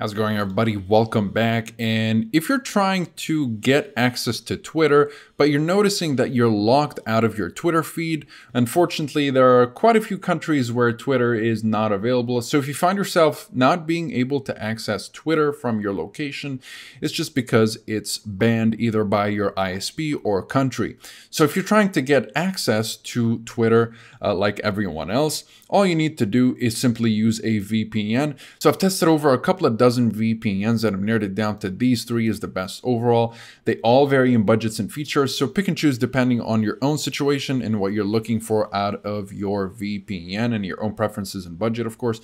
How's it going, everybody? Welcome back. And if you're trying to get access to Twitter, but you're noticing that you're locked out of your Twitter feed, unfortunately, there are quite a few countries where Twitter is not available. So if you find yourself not being able to access Twitter from your location, it's just because it's banned either by your ISP or country. So if you're trying to get access to Twitter like everyone else, all you need to do is simply use a VPN. So I've tested over a couple of dozen VPNs and I've narrowed it down to these three is the best overall. They all vary in budgets and features, so pick and choose depending on your own situation and what you're looking for out of your VPN and your own preferences and budget, of course.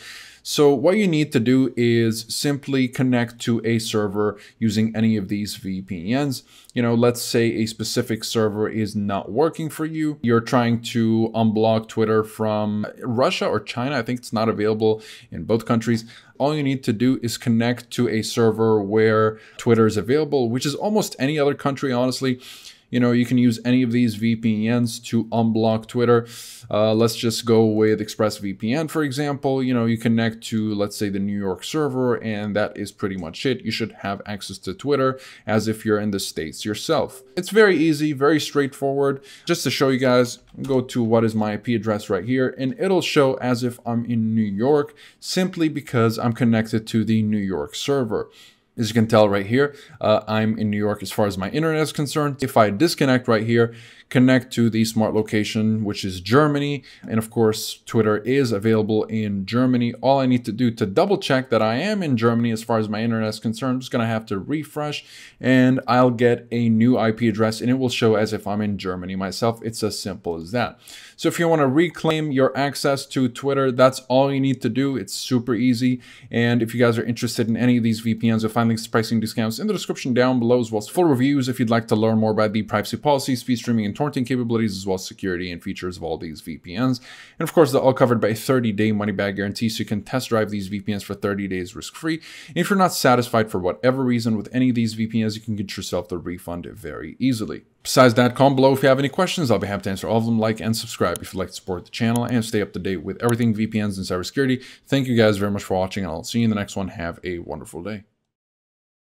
So what you need to do is simply connect to a server using any of these VPNs. You know, let's say a specific server is not working for you. You're trying to unblock Twitter from Russia or China. I think it's not available in both countries. All you need to do is connect to a server where Twitter is available, which is almost any other country, honestly. You know, you can use any of these VPNs to unblock Twitter. Let's just go with ExpressVPN, for example. You know, you connect to, let's say, the New York server, and that is pretty much it. You should have access to Twitter as if you're in the States yourself. It's very easy, very straightforward. Just to show you guys, go to what is my IP address right here, and it'll show as if I'm in New York simply because I'm connected to the New York server. As you can tell right here, I'm in New York as far as my internet is concerned. If I disconnect right here, connect to the smart location, which is Germany. And of course, Twitter is available in Germany. All I need to do to double check that I am in Germany as far as my internet is concerned, I'm just gonna have to refresh and I'll get a new IP address and it will show as if I'm in Germany myself. It's as simple as that. So if you wanna reclaim your access to Twitter, that's all you need to do. It's super easy. And if you guys are interested in any of these VPNs, you'll find links to pricing discounts in the description down below, as well as full reviews if you'd like to learn more about the privacy policies, feed streaming and torrenting capabilities, as well as security and features of all these VPNs. And of course, they're all covered by a 30-day money-back guarantee, so you can test drive these VPNs for 30 days risk-free. And if you're not satisfied for whatever reason with any of these VPNs, you can get yourself the refund very easily. Besides that, comment below if you have any questions. I'll be happy to answer all of them. Like and subscribe if you'd like to support the channel and stay up to date with everything VPNs and cybersecurity. Thank you guys very much for watching, and I'll see you in the next one. Have a wonderful day.